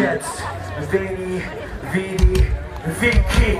Jets, Vinny, Vidi, Vicky.